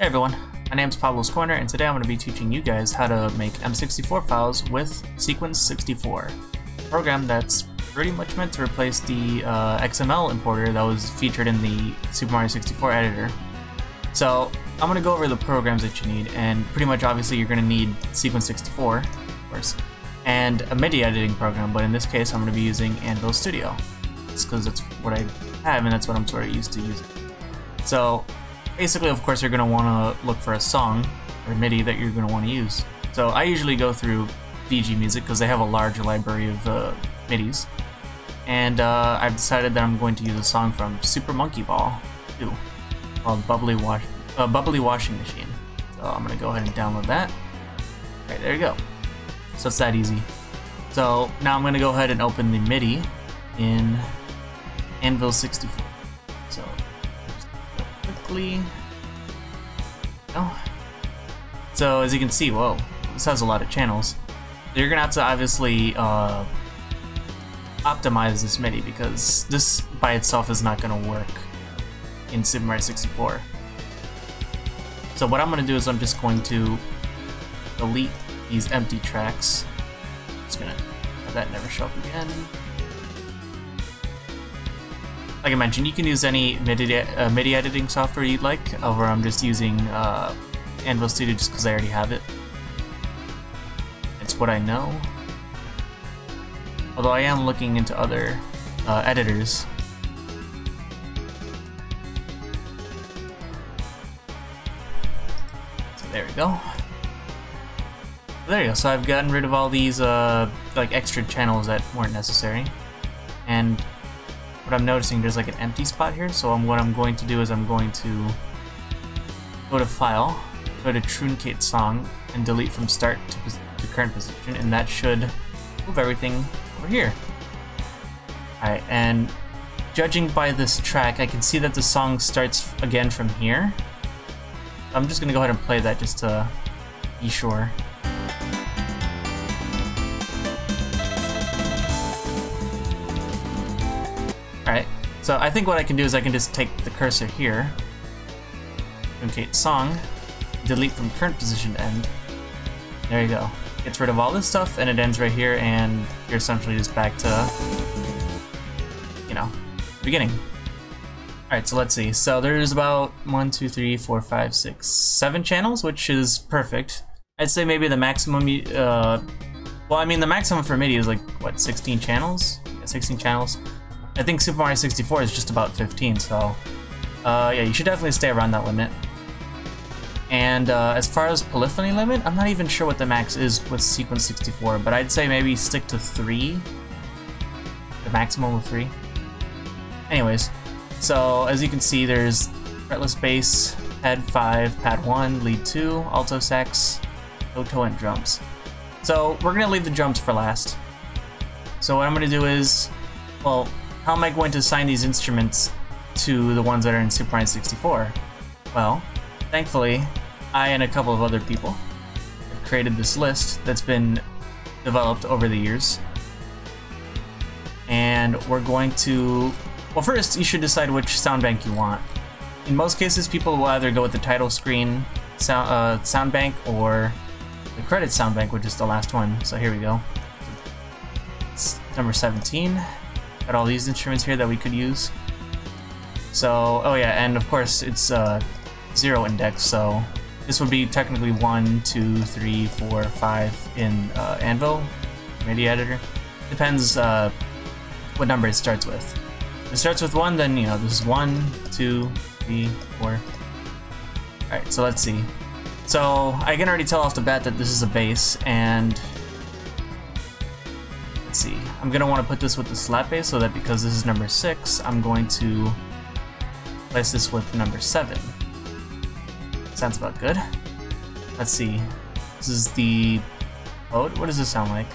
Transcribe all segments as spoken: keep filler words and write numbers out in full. Hey everyone, my name's Pablo's Corner, and today I'm going to be teaching you guys how to make M sixty-four files with Sequence sixty-four, a program that's pretty much meant to replace the uh, X M L importer that was featured in the Super Mario sixty-four editor. So I'm going to go over the programs that you need, and pretty much obviously you're going to need Sequence sixty-four, of course, and a MIDI editing program, but in this case I'm going to be using Anvil Studio. It's because that's what I have and that's what I'm sort of used to using. So basically, of course, you're going to want to look for a song or MIDI that you're going to want to use. So I usually go through V G Music because they have a large library of uh, MIDIs, and uh, I've decided that I'm going to use a song from Super Monkey Ball two called Bubbly, Wash uh, Bubbly Washing Machine. So I'm going to go ahead and download that. Alright, there you go. So it's that easy. So now I'm going to go ahead and open the MIDI in Anvil sixty-four. So quickly. Oh. So as you can see, whoa, this has a lot of channels. You're gonna have to obviously uh, optimize this MIDI, because this by itself is not gonna work in Super Mario sixty-four. So what I'm gonna do is I'm just going to delete these empty tracks. It's gonna have that never show up again. Like I mentioned, you can use any MIDI, uh, MIDI editing software you'd like. Over, I'm just using uh, Anvil Studio just because I already have it. It's what I know. Although I am looking into other uh, editors. So there we go. There you go. So I've gotten rid of all these uh, like extra channels that weren't necessary, and what I'm noticing, there's like an empty spot here, so I'm, what I'm going to do is I'm going to go to File, go to Truncate Song, and delete from start to, to current position, and that should move everything over here. Alright, and judging by this track, I can see that the song starts again from here. I'm just gonna go ahead and play that just to be sure. Alright, so I think what I can do is I can just take the cursor here, truncate song, delete from current position to end. There you go. Gets rid of all this stuff and it ends right here, and you're essentially just back to, you know, the beginning. Alright, so let's see. So there's about one, two, three, four, five, six, seven channels, which is perfect. I'd say maybe the maximum, uh, well, I mean, the maximum for MIDI is like, what, sixteen channels? Yeah, sixteen channels. I think Super Mario sixty-four is just about fifteen, so uh, yeah, you should definitely stay around that limit. And uh, as far as polyphony limit, I'm not even sure what the max is with Sequence sixty-four, but I'd say maybe stick to three, the maximum of three. Anyways, so as you can see, there's fretless bass, pad five, pad one, lead two, alto sax, koto, and drums. So we're going to leave the drums for last. So what I'm going to do is, well, how am I going to assign these instruments to the ones that are in Super Mario sixty-four? Well, thankfully, I and a couple of other people have created this list that's been developed over the years. And we're going to... well, first, you should decide which sound bank you want. In most cases, people will either go with the title screen sound, uh, sound bank or the credit sound bank, which is the last one. So here we go. It's number seventeen. Got all these instruments here that we could use. So, oh yeah, and of course it's uh, zero index, so this would be technically one, two, three, four, five in uh, Anvil, MIDI editor. Depends uh, what number it starts with. If it starts with one, then you know this is one, two, three, four. Alright, so let's see. So I can already tell off the bat that this is a bass, and see, I'm gonna want to put this with the slap bass, so that because this is number six, I'm going to place this with number seven. Sounds about good. Let's see. This is the mode. What does this sound like?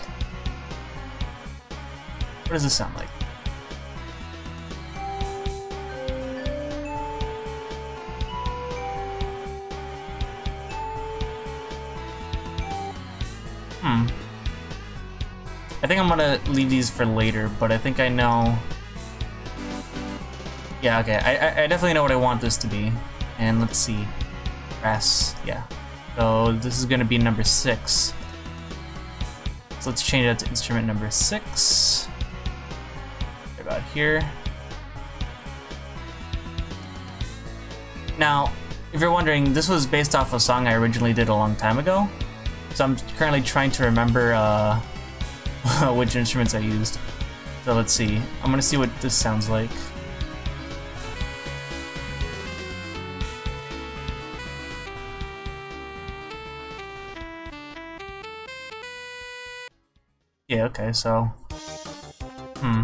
What does this sound like? Hmm. I think I'm gonna leave these for later, but I think I know... yeah, okay, I, I definitely know what I want this to be. And let's see. grass, yeah. So this is gonna be number six. So let's change that to instrument number six. About here. Now, if you're wondering, this was based off a song I originally did a long time ago. So I'm currently trying to remember uh, which instruments I used. So let's see. I'm gonna see what this sounds like. Yeah, okay, so... Hmm.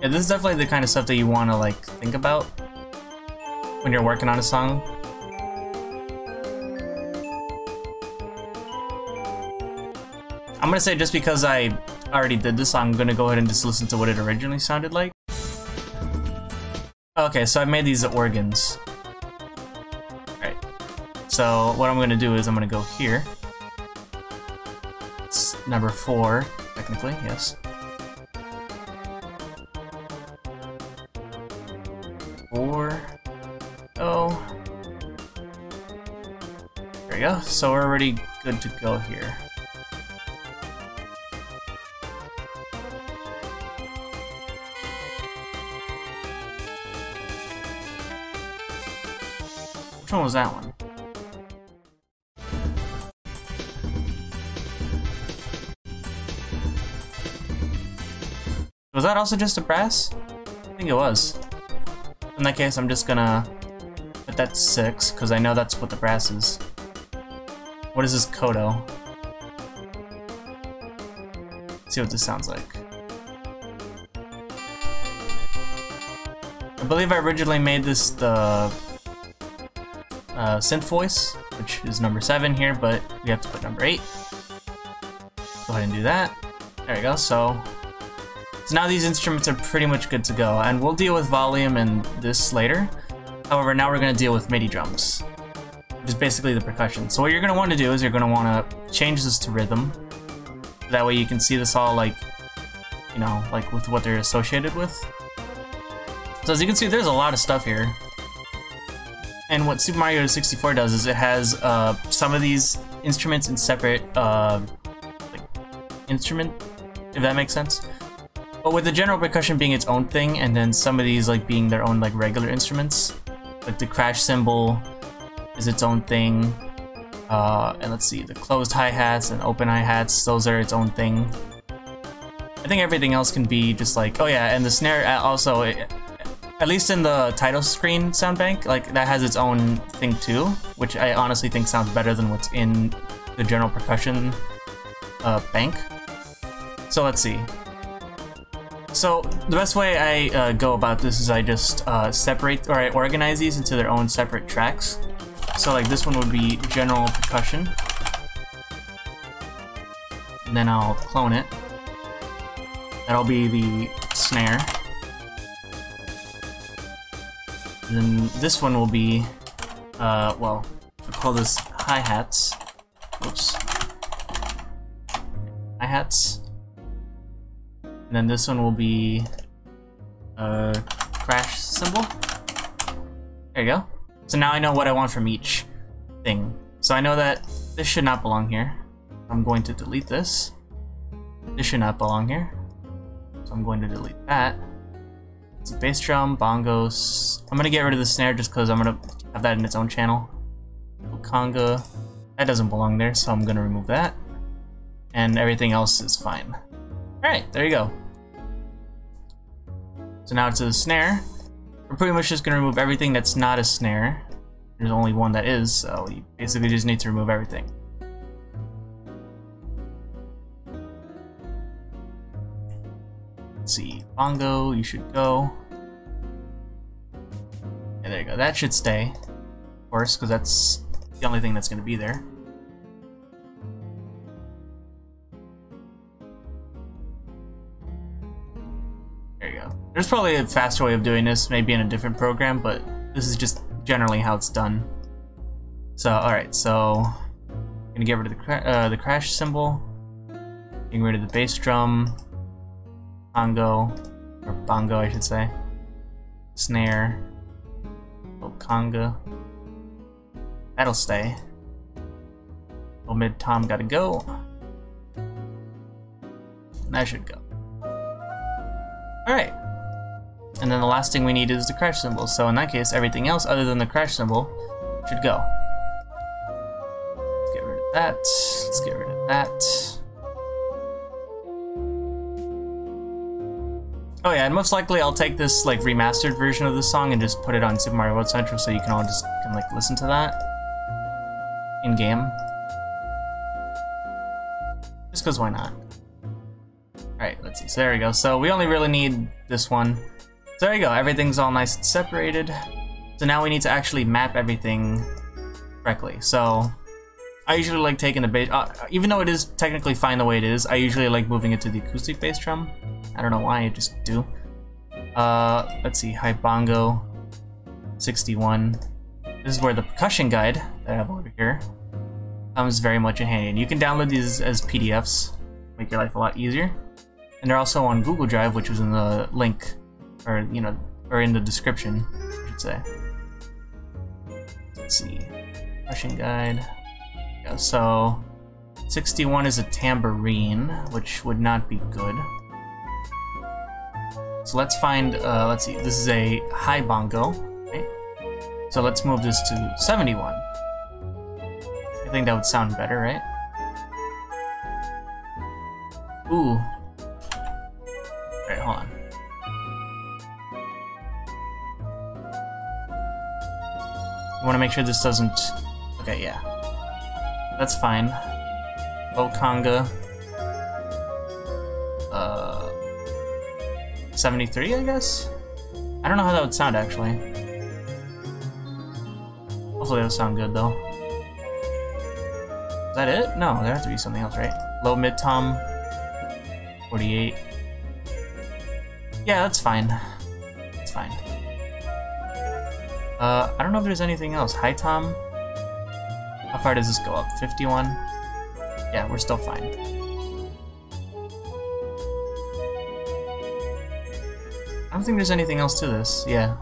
Yeah, this is definitely the kind of stuff that you want to, like, think about when you're working on a song. I'm gonna say just because I already did this, I'm gonna go ahead and just listen to what it originally sounded like. Okay, so I made these organs. Alright. So what I'm gonna do is I'm gonna go here. It's number four, technically, yes. Four. Oh. There we go. So we're already good to go here. Which one was that one? Was that also just a brass? I think it was. In that case, I'm just gonna put that six, because I know that's what the brass is. What is this kodo? Let's see what this sounds like. I believe I originally made this the... Uh, synth voice, which is number seven here, but we have to put number eight. Let's go ahead and do that. There we go. So, so now these instruments are pretty much good to go, and we'll deal with volume and this later. However, now we're going to deal with MIDI drums, which is basically the percussion. So what you're going to want to do is you're going to want to change this to rhythm. That way you can see this all like, you know, like with what they're associated with. So as you can see, there's a lot of stuff here. And what Super Mario sixty-four does is it has uh, some of these instruments in separate uh, like instrument, if that makes sense. But with the general percussion being its own thing, and then some of these like being their own like regular instruments. Like the crash cymbal is its own thing, uh, and let's see, the closed hi-hats and open hi-hats, those are its own thing. I think everything else can be just like, oh yeah, and the snare also. It, At least in the title screen sound bank, like that has its own thing too, which I honestly think sounds better than what's in the general percussion uh, bank. So let's see. So the best way I uh, go about this is I just uh, separate, or I organize these into their own separate tracks. So like this one would be general percussion. And then I'll clone it. That'll be the snare. And then this one will be, uh, well, we'll call this hi-hats. Oops. Hi-hats. And then this one will be, uh, crash cymbal. There you go. So now I know what I want from each thing. So I know that this should not belong here. I'm going to delete this. This should not belong here. So I'm going to delete that. It's a bass drum, bongos. I'm gonna get rid of the snare just because I'm gonna have that in its own channel. Conga. That doesn't belong there, so I'm gonna remove that. And everything else is fine. Alright, there you go. So now it's a snare. We're pretty much just gonna remove everything that's not a snare. There's only one that is, so you basically just need to remove everything. Let's see, bongo, you should go. Yeah, there you go. That should stay, of course, because that's the only thing that's going to be there. There you go. There's probably a faster way of doing this, maybe in a different program, but this is just generally how it's done. So, alright, so I'm going to get rid of the, cra uh, the crash cymbal, getting rid of the bass drum. Congo, Or bongo, I should say. Snare. Little conga. That'll stay. Little mid tom gotta go. And that should go. Alright. And then the last thing we need is the crash cymbal. So in that case, everything else other than the crash cymbal should go. Let's get rid of that. Let's get rid of that. Oh yeah, and most likely I'll take this like remastered version of this song and just put it on Super Mario World Central so you can all just can like listen to that in game. Just cause why not? Alright, let's see. So there we go. So we only really need this one. So there you go, everything's all nice and separated. So now we need to actually map everything correctly. So I usually like taking the bass, uh, even though it is technically fine the way it is, I usually like moving it to the acoustic bass drum. I don't know why, I just do. Uh, let's see, high bongo, sixty-one. This is where the percussion guide that I have over here comes very much in handy. And you can download these as P D Fs, make your life a lot easier. And they're also on Google Drive, which was in the link, or, you know, or in the description, I should say. Let's see, percussion guide. Yeah, so, sixty-one is a tambourine, which would not be good. So let's find, uh, let's see, this is a high bongo, right? So let's move this to seventy-one. I think that would sound better, right? Ooh. Alright, hold on. You want to make sure this doesn't... Okay, yeah. That's fine. Low conga. Uh... seventy-three, I guess? I don't know how that would sound, actually. Hopefully it'll sound good, though. Is that it? No, there has to be something else, right? Low mid-tom, forty-eight. Yeah, that's fine. That's fine. Uh, I don't know if there's anything else. High tom? How far does this go up? fifty-one? Yeah, we're still fine. I don't think there's anything else to this, yeah.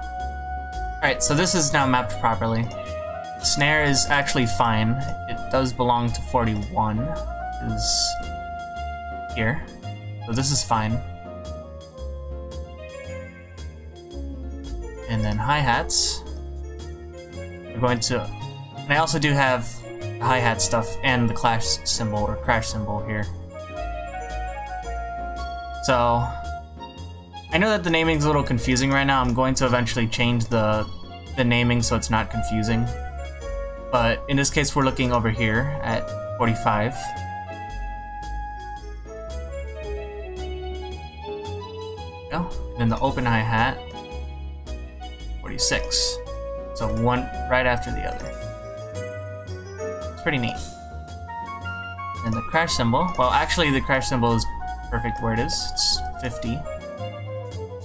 Alright, so this is now mapped properly. The snare is actually fine. It does belong to forty-one, is here. So this is fine. And then hi-hats. We're going to... And I also do have the hi-hat stuff and the clash cymbal, or crash cymbal here. So... I know that the naming's a little confusing right now. I'm going to eventually change the the naming so it's not confusing. But in this case, we're looking over here at forty-five. Oh, and then the open hi-hat, forty-six. So one right after the other. It's pretty neat. And the crash cymbal. Well, actually, the crash cymbal is perfect where it is. It's fifty.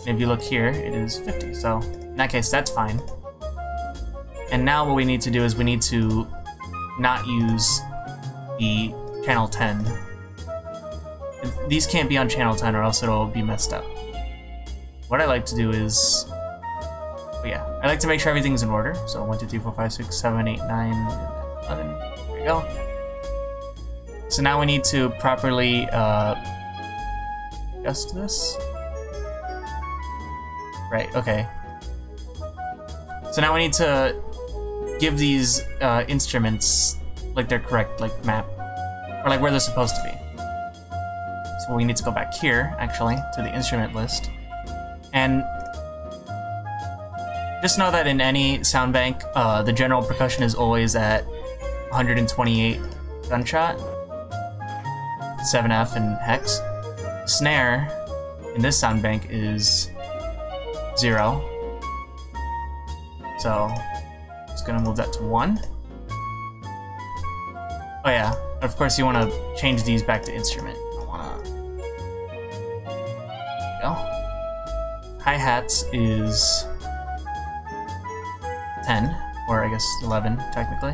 And if you look here, it is fifty, so in that case, that's fine. And now what we need to do is we need to not use the channel ten. These can't be on channel ten or else it'll be messed up. What I like to do is... Oh yeah, I like to make sure everything's in order. So one, two, three, four, five, six, seven, eight, nine, eleven, there we go. So now we need to properly uh, adjust this. Right, okay. So now we need to give these uh, instruments like their correct like map, or like where they're supposed to be. So we need to go back here, actually, to the instrument list. And just know that in any sound bank, uh, the general percussion is always at one hundred twenty-eight gunshot, seven F and hex. Snare in this sound bank is zero. So I'm just gonna move that to one. Oh yeah, of course you wanna change these back to instrument. I wanna go. Hi-hats is ten, or I guess eleven technically.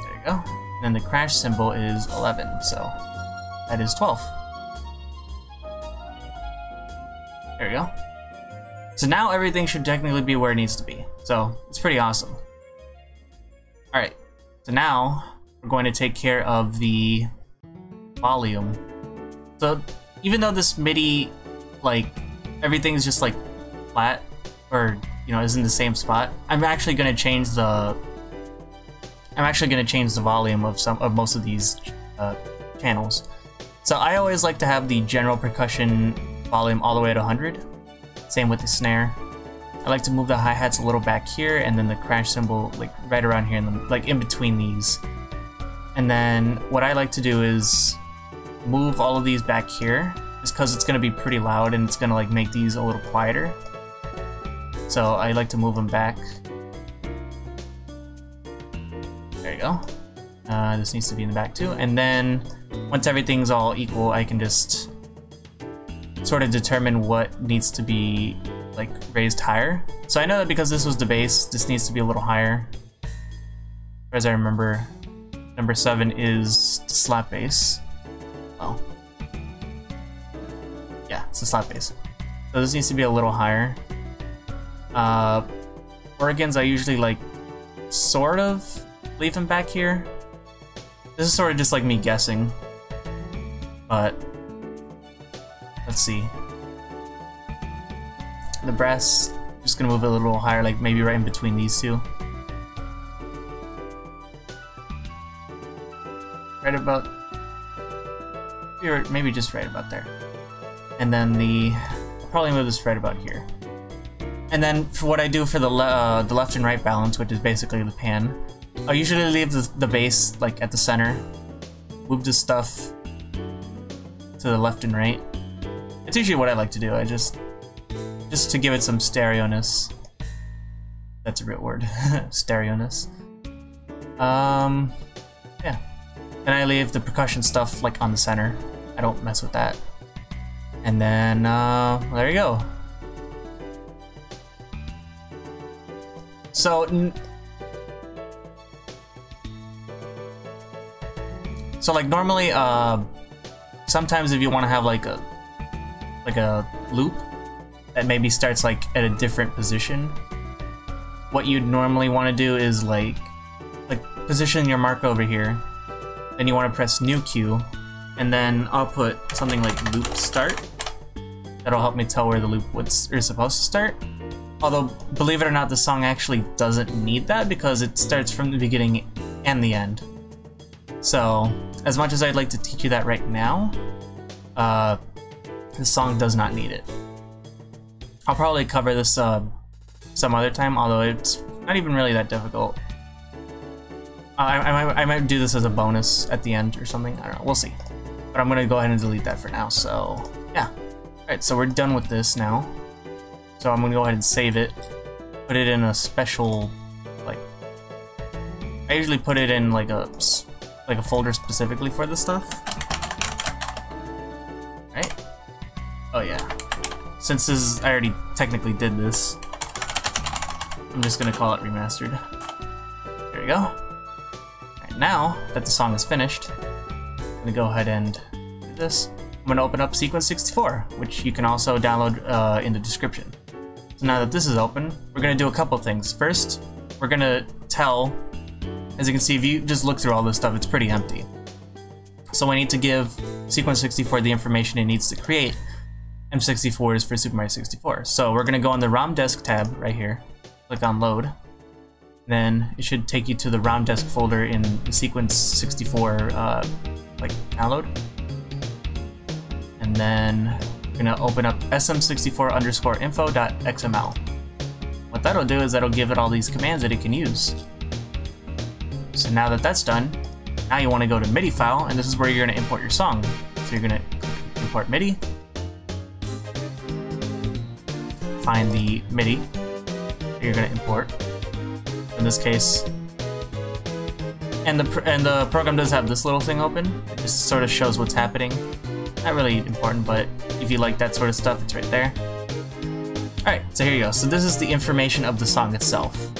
There you go. And then the crash cymbal is eleven, so that is twelve. There we go. So now everything should technically be where it needs to be. So it's pretty awesome. All right. So now we're going to take care of the volume. So even though this MIDI, like everything's just like flat or, you know, is in the same spot, I'm actually going to change the, I'm actually going to change the volume of some of most of these uh, channels. So I always like to have the general percussion volume all the way at one hundred. Same with the snare. I like to move the hi-hats a little back here, and then the crash cymbal like right around here, in the, like in between these. And then what I like to do is move all of these back here, just because it's going to be pretty loud and it's going to like make these a little quieter. So I like to move them back. There you go. Uh, this needs to be in the back too. And then once everything's all equal, I can just sort of determine what needs to be like raised higher. So I know that because this was the bass, this needs to be a little higher. As I remember, number seven is the slap bass. Oh. Yeah, it's the slap bass. So this needs to be a little higher. Uh, organs, I usually like sort of leave them back here. This is sort of just like me guessing, but let's see. The brass, just gonna move it a little higher, like maybe right in between these two. Right about, maybe just right about there. And then the, I'll probably move this right about here. And then for what I do for the, le uh, the left and right balance, which is basically the pan, I usually leave the, the bass like at the center, move this stuff to the left and right. It's usually what I like to do. I just, just to give it some stereo-ness. That's a real word, stereo-ness. Um, yeah. And I leave the percussion stuff like on the center. I don't mess with that. And then uh, there you go. So. N So like normally, uh, sometimes if you want to have like a like a loop that maybe starts like at a different position, what you'd normally want to do is like like position your marker over here, then you want to press new Q, and then I'll put something like loop start. That'll help me tell where the loop was is supposed to start. Although believe it or not, the song actually doesn't need that because it starts from the beginning and the end. So, as much as I'd like to teach you that right now, uh, this song does not need it. I'll probably cover this uh, some other time, although it's not even really that difficult. Uh, I, I, might, I might do this as a bonus at the end or something, I don't know, we'll see. But I'm going to go ahead and delete that for now, so yeah. Alright, so we're done with this now. So I'm going to go ahead and save it, put it in a special, like, I usually put it in like a... like a folder specifically for this stuff. Right? Oh yeah. Since this is, I already technically did this, I'm just gonna call it remastered. There we go. Alright, now that the song is finished, I'm gonna go ahead and do this. I'm gonna open up Sequence sixty-four, which you can also download uh, in the description. So now that this is open, we're gonna do a couple things. First, we're gonna tell. As you can see, if you just look through all this stuff, it's pretty empty. So I need to give Sequence sixty-four the information it needs to create M sixty-four is for Super Mario sixty-four. So we're going to go on the ROM Desk tab right here, click on Load. Then it should take you to the ROM Desk folder in the Sequence sixty-four uh, like download. And then we're going to open up S M sixty-four underscore info dot X M L. What that'll do is that'll give it all these commands that it can use. So now that that's done, now you want to go to MIDI file, and this is where you're going to import your song. So you're going to import MIDI, find the MIDI that you're going to import, in this case. And the, pr and the program does have this little thing open, it just sort of shows what's happening. Not really important, but if you like that sort of stuff, it's right there. Alright, so here you go. So this is the information of the song itself.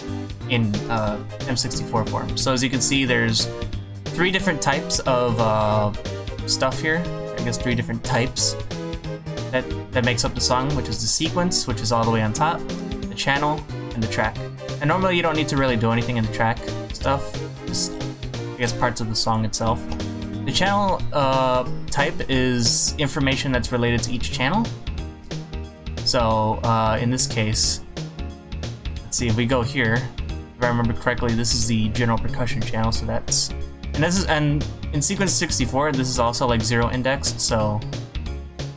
In uh, M sixty-four form. So as you can see, there's three different types of uh, stuff here. I guess three different types. that, that makes up the song, which is the sequence, which is all the way on top, the channel, and the track. And normally you don't need to really do anything in the track stuff, just, I guess, parts of the song itself. The channel uh, type is information that's related to each channel. So uh, in this case, let's see, if we go here, if I remember correctly, this is the general percussion channel, so that's, and this is, and in Sequence sixty-four, this is also like zero indexed, so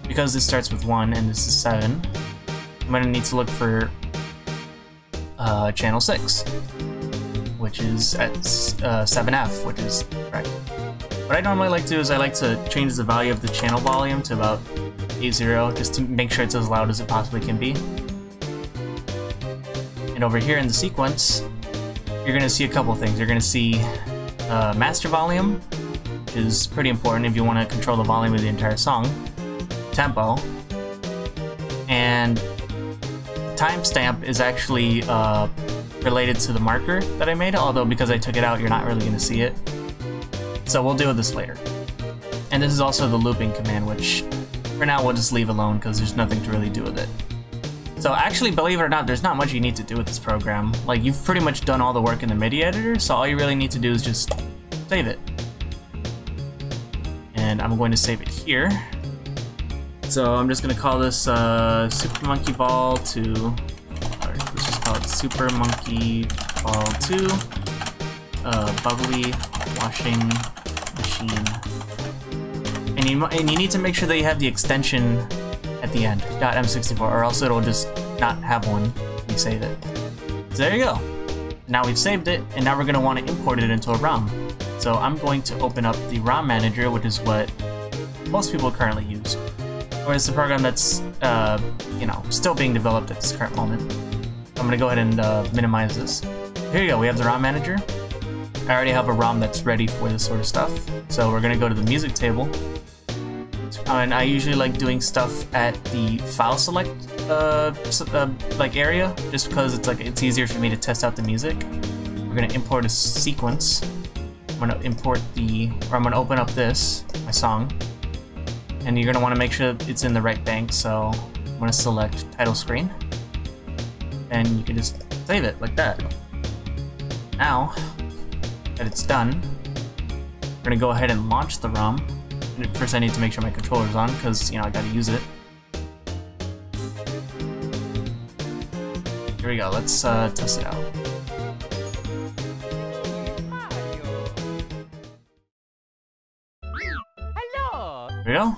because this starts with one and this is seven, I'm gonna need to look for uh, channel six, which is at uh, seven F, which is correct. What I normally like to do is I like to change the value of the channel volume to about A zero, just to make sure it's as loud as it possibly can be. And over here in the sequence, you're gonna see a couple things. You're gonna see uh, master volume, which is pretty important if you want to control the volume of the entire song, tempo, and timestamp is actually uh, related to the marker that I made, although because I took it out, you're not really gonna see it. So we'll deal with this later. And this is also the looping command, which for now we'll just leave alone because there's nothing to really do with it. So actually, believe it or not, there's not much you need to do with this program. Like, you've pretty much done all the work in the MIDI editor, so all you really need to do is just save it. And I'm going to save it here. So I'm just going to call this uh, Super Monkey Ball two, or let's just call it Super Monkey Ball two, uh, Bubbly Washing Machine. And you, and you need to make sure that you have the extension at the end, .m sixty-four, or else it'll just not have one when you save it. So there you go. Now we've saved it, and now we're going to want to import it into a ROM. So I'm going to open up the ROM manager, which is what most people currently use, or it's the program that's, uh, you know, still being developed at this current moment. I'm going to go ahead and uh, minimize this. Here you go, we have the ROM manager. I already have a ROM that's ready for this sort of stuff, so we're going to go to the music table. And I usually like doing stuff at the file select uh, uh, like area, just because it's like it's easier for me to test out the music. We're going to import a sequence. I'm going to import the, or I'm going to open up this, my song. And you're going to want to make sure it's in the right bank, so I'm going to select title screen. And you can just save it like that. Now that it's done, we're going to go ahead and launch the ROM. First, I need to make sure my controller's on, because, you know, I gotta use it. Here we go, let's uh, test it out. Hello. Here we go.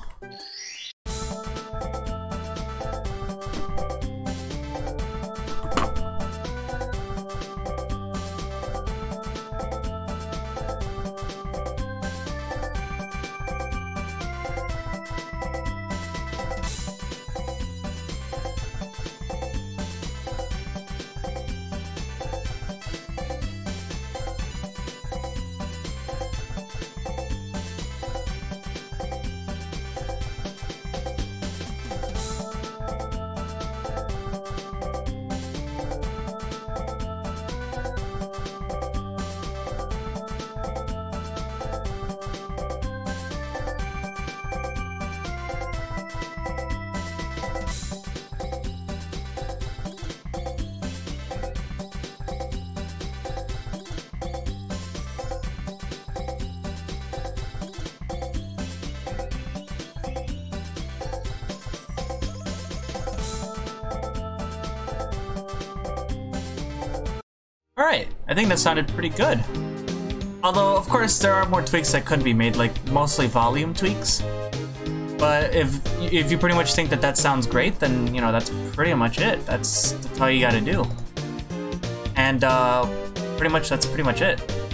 Alright, I think that sounded pretty good. Although, of course, there are more tweaks that could be made, like mostly volume tweaks. But if if you pretty much think that that sounds great, then, you know, that's pretty much it. That's, that's all you gotta do. And uh, pretty much, that's pretty much it.